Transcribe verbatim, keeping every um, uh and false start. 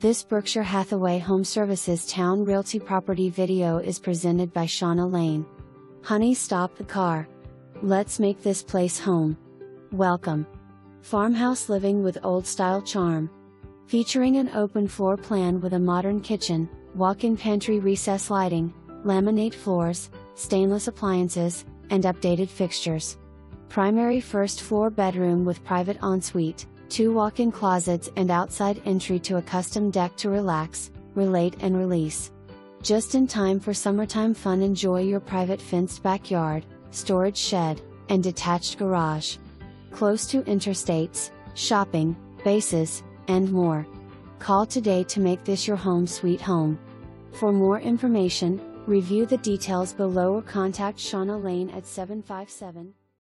This Berkshire Hathaway HomeServices Towne Realty property video is presented by Shauna Lane. Honey, stop the car. Let's make this place home. Welcome. Farmhouse living with old-style charm. Featuring an open floor plan with a modern kitchen, walk-in pantry, recessed lighting, laminate floors, stainless appliances, and updated fixtures. Primary first-floor bedroom with private ensuite. Two walk-in closets and outside entry to a custom deck to relax, relate and release. Just in time for summertime fun, enjoy your private fenced backyard, storage shed, and detached garage. Close to interstates, shopping, bases, and more. Call today to make this your home sweet home. For more information, review the details below or contact Shauna Lane at seven five seven,